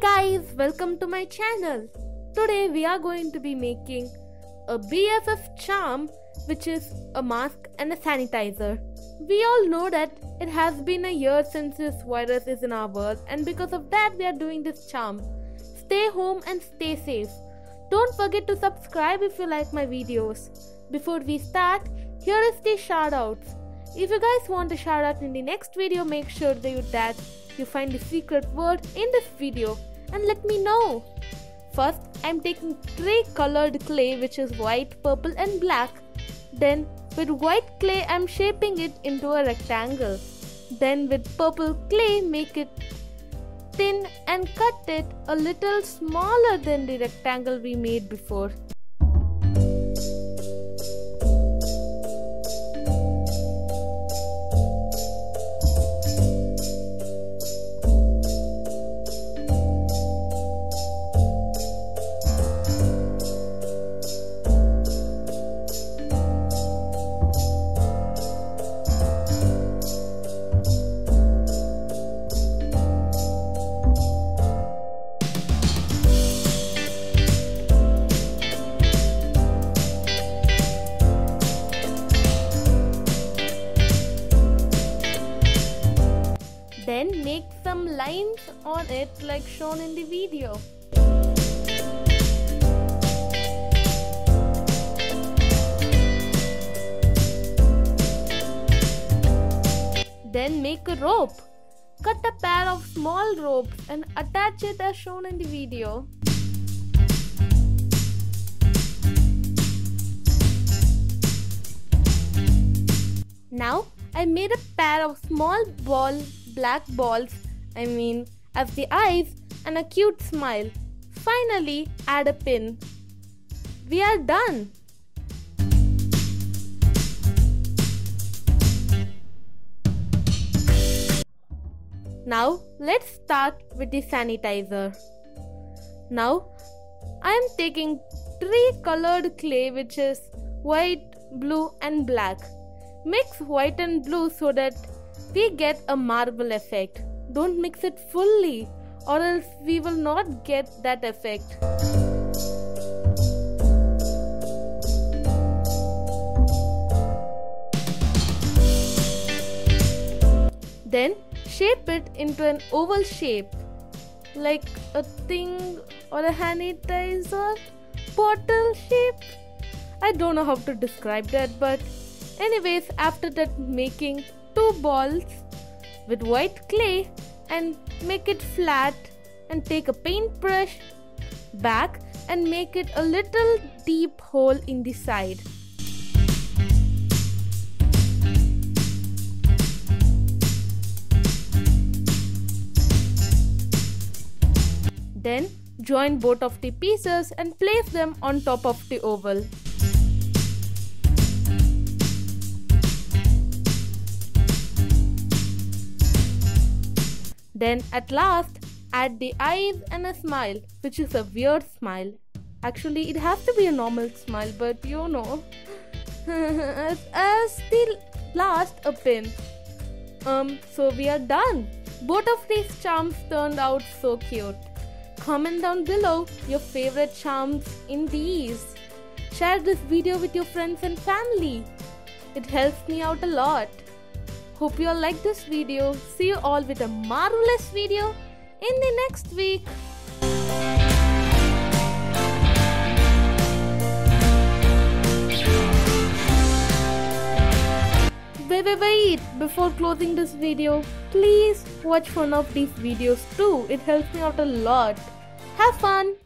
guys, welcome to my channel. Today we are going to be making a BFF charm, which is a mask and a sanitizer. We all know that it has been a year since this virus is in our world, and because of that we are doing this charm. Stay home and stay safe. Don't forget to subscribe if you like my videos. Before we start, here is the shout outs. If you guys want a shout out in the next video, make sure that you find the secret word in this video and let me know. First, I'm taking three colored clay, which is white, purple and black. Then with white clay I'm shaping it into a rectangle. Then with purple clay make it thin and cut it a little smaller than the rectangle we made before. Then make some lines on it like shown in the video. Then make a rope. Cut a pair of small ropes and attach it as shown in the video. Now I made a pair of small black balls as the eyes and a cute smile. Finally add a pin. We are done. Now let's start with the sanitizer. Now I am taking three colored clay, which is white, blue and black. Mix white and blue so that we get a marble effect. Don't mix it fully or else we will not get that effect. Then shape it into an oval shape like a thing or a sanitizer bottle shape. I don't know how to describe that, but anyways, after that making two balls with white clay and make it flat, and take a paintbrush back and make it a little deep hole in the side. Then join both of the pieces and place them on top of the oval. Then at last add the eyes and a smile, which is a weird smile. Actually it has to be a normal smile, but you know. As the last, a pin. So we are done. Both of these charms turned out so cute. Comment down below your favorite charms in these. Share this video with your friends and family. It helps me out a lot. Hope you all like this video. See you all with a marvelous video in the next week. Wait, before closing this video, please watch one of these videos too. It helps me out a lot. Have fun.